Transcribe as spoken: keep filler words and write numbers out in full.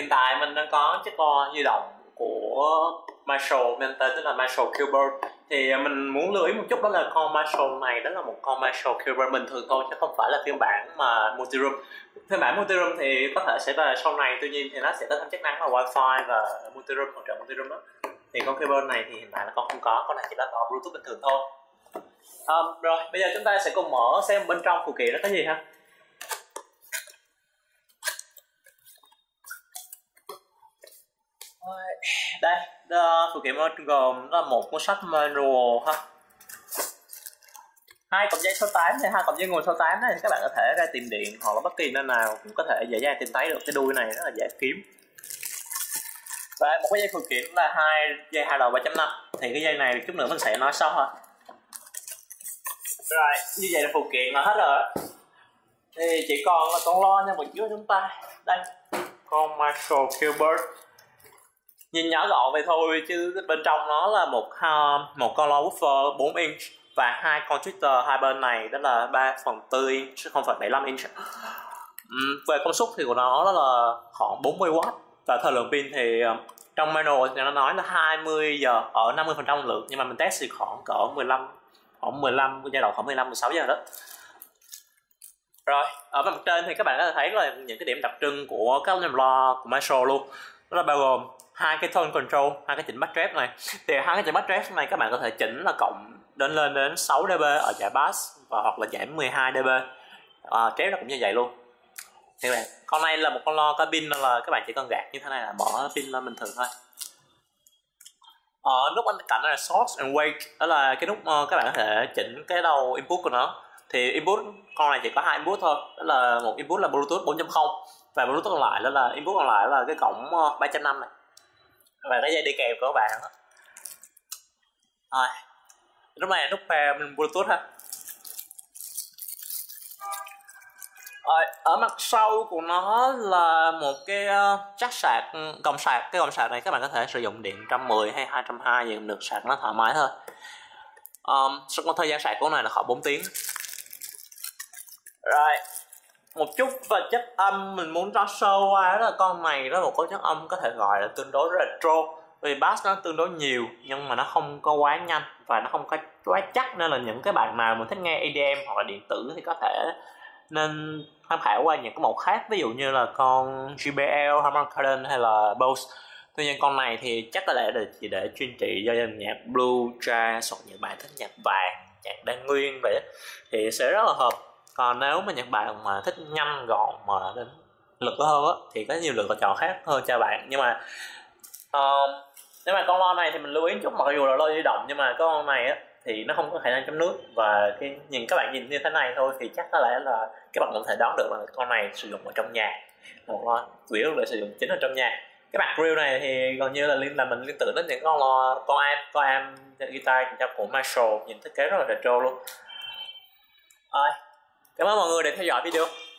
Hiện tại mình đang có chiếc loa di động của Marshall, mình tên là Marshall Kilburn. Thì mình muốn lưu ý một chút đó là con Marshall này đó là một con Marshall Kilburn bình thường thôi, chứ không phải là phiên bản mà Multiroom. Phiên bản Multiroom thì có thể sẽ về sau này, tuy nhiên thì nó sẽ có thêm chức năng là Wi-Fi và Multiroom, hỗ trợ Multiroom đó. Thì con Kilburn này thì hiện tại là con không có, con này chỉ là con Bluetooth bình thường thôi. Um, rồi bây giờ chúng ta sẽ cùng mở xem bên trong phụ kiện nó có gì ha. Đây, phụ kiện nó gồm là một cuốn sách manual ha, hai cặp dây số tám, thì hai cặp dây nguồn số tám này các bạn có thể ra tìm điện hoặc là bất kỳ nơi nào cũng có thể dễ dàng tìm thấy được, cái đuôi này rất là dễ kiếm. Và một cái dây phụ kiện là hai dây hai đầu ba chấm năm, thì cái dây này chút nữa mình sẽ nói sau ha. Rồi như vậy là phụ kiện là hết rồi, thì chỉ còn là con loa nha một chút chúng ta. Đây, con Marshall Kilburn. Nhìn nhỏ gọn vậy thôi chứ bên trong nó là một uh, một con loa woofer bốn inch và hai con tweeter hai bên này, đó là ba phần tư inch chứ không phải bảy mươi lăm inch. Uhm, về công suất thì của nó đó là khoảng bốn mươi oát và thời lượng pin thì uh, trong manual thì nó nói là hai mươi giờ ở năm mươi phần trăm lượng, nhưng mà mình test thì khoảng cỡ mười lăm khoảng mười lăm, giai đoạn khoảng mười lăm mười sáu giờ đó. Rồi ở phần trên thì các bạn có thể thấy là những cái điểm đặc trưng của các dòng loa của Marshall luôn, đó là bao gồm hai cái tone control, hai cái chỉnh bass trap này. Thì hai cái chỉnh bass trap này các bạn có thể chỉnh là cộng đến lên đến sáu dB ở giải bass và hoặc là giải mười hai dB. À, trap nó cũng như vậy luôn. Thì các bạn, con này là một con loa có pin, nên là các bạn chỉ cần gạt như thế này là bỏ pin lên bình thường thôi. Ở nút bên cạnh là source and wake, đó là cái nút các bạn có thể chỉnh cái đầu input của nó. Thì input con này chỉ có hai input thôi, đó là một input là Bluetooth bốn chấm không và Bluetooth còn lại đó là input còn lại là cái cổng ba chấm năm này. Và cái dây đi kèm của các bạn đó. Rồi lúc này nút pair mình Bluetooth ha. Rồi ở mặt sau của nó là một cái jack sạc, cổng sạc. Cái cổng sạc này các bạn có thể sử dụng điện một trăm mười hay hai trăm hai mươi gì cũng được, sạc nó thoải mái thôi. um, Sau một thời gian sạc của nó này là khoảng bốn tiếng. Rồi một chút về chất âm mình muốn nói sơ qua, đó là con này đó là một cái chất âm có thể gọi là tương đối retro, vì bass nó tương đối nhiều nhưng mà nó không có quá nhanh và nó không có quá chắc, nên là những cái bạn nào mà thích nghe E D M hoặc là điện tử thì có thể nên tham khảo qua những cái mẫu khác, ví dụ như là con J B L, Harman Kardon hay là Bose. Tuy nhiên con này thì chắc là để chỉ để chuyên trị do nhạc blue, jazz hoặc những bạn thích nhạc vàng, nhạc đa nguyên vậy thì sẽ rất là hợp. Còn nếu mà những bạn mà thích nhanh gọn mà đến lực hơn á, thì có nhiều lựa chọn khác hơn cho bạn. Nhưng mà uh, nếu mà con loa này thì mình lưu ý chút, mặc dù là loa di động nhưng mà con này á, thì nó không có khả năng chống nước. Và khi nhìn các bạn nhìn như thế này thôi thì chắc có lẽ là các bạn cũng thể đoán được là con này sử dụng ở trong nhà, một loa chủ yếu để sử dụng chính ở trong nhà. Cái bạc reel này thì gần như là liên là mình liên tưởng đến những con loa, con am, con am guitar của Marshall, nhìn thiết kế rất là retro luôn. Rồi, cảm ơn mọi người đã theo dõi video.